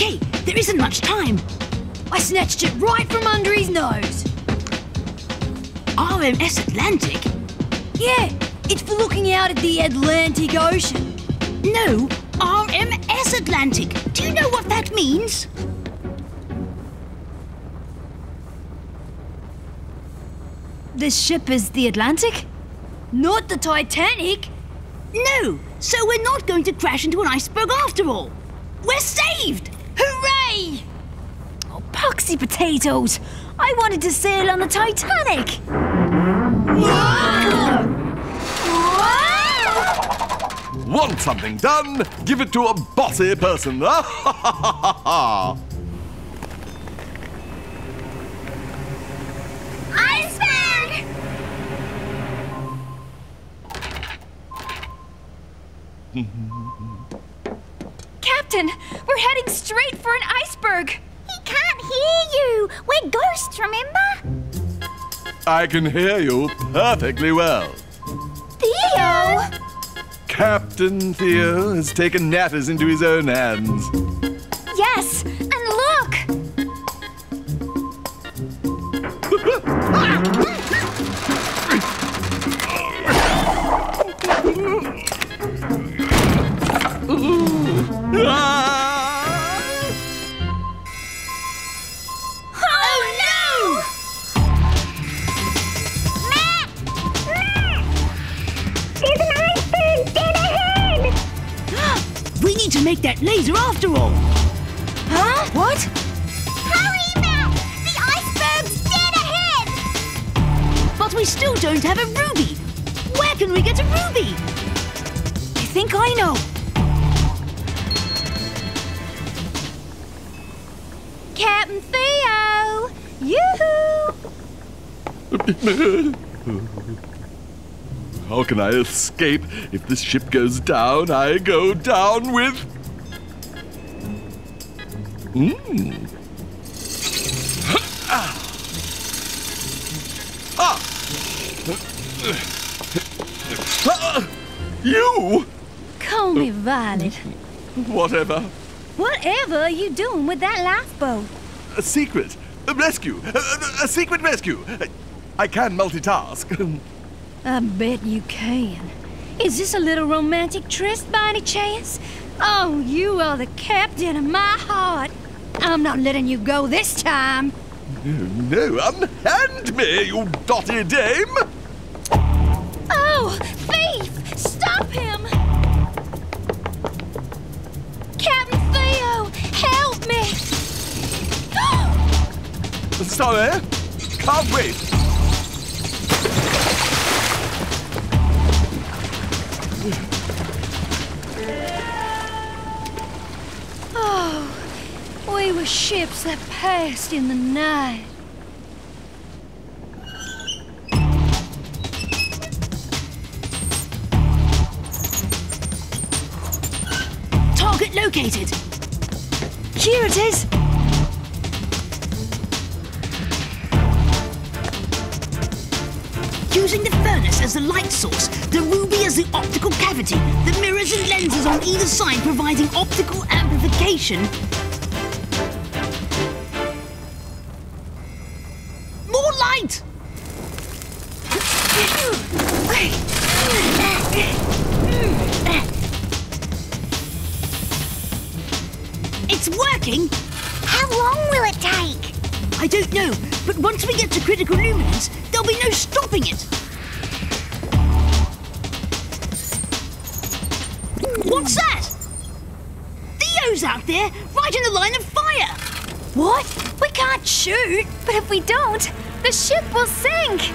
Okay, there isn't much time. I snatched it right from under his nose. RMS Atlantic? Yeah, it's for looking out at the Atlantic Ocean. No, RMS Atlantic. Do you know what that means? The ship is the Atlantic? Not the Titanic? No, so we're not going to crash into an iceberg after all. We're saved! Hooray! Oh, poxy potatoes! I wanted to sail on the Titanic! Whoa! Whoa! Want something done? Give it to a bossy person! Captain, we're heading straight for an iceberg. He can't hear you. We're ghosts, remember? I can hear you perfectly well. Theo? Captain Theo has taken matters into his own hands. Yes, and look. To make that laser after all. Huh? What? Hurry, Matt! The iceberg's dead ahead! But we still don't have a ruby. Where can we get a ruby? I think I know. Captain Theo! Yoo-hoo! How can I escape? If this ship goes down, I go down with... You! Call me Violet. Whatever. Whatever are you doing with that lifeboat? A secret. A rescue. A secret rescue. I can multitask. I bet you can. Is this a little romantic tryst by any chance? Oh, you are the captain of my heart. I'm not letting you go this time. No, unhand me, you dotty dame! Oh, thief! Stop him! Captain Theo, help me! Sorry, can't wait. Oh, we were ships that passed in the night. Target located. Here it is. Using the furnace as the light source, the ruby as the optical cavity, the mirrors and lenses on either side providing optical amplification. More light! It's working! How long will it take? I don't know, but once we get to critical luminance, there'll be no stopping it. What's that? Theo's out there, right in the line of fire. What? We can't shoot. But if we don't, the ship will sink.